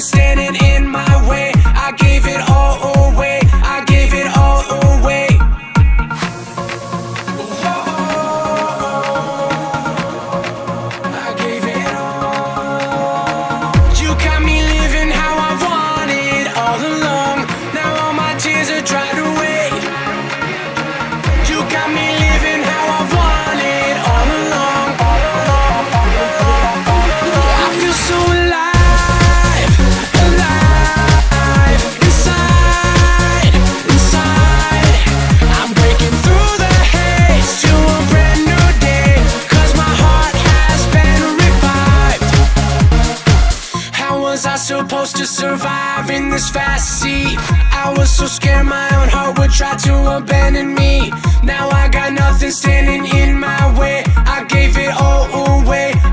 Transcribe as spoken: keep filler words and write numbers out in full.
Standing in my way, I gave it all away.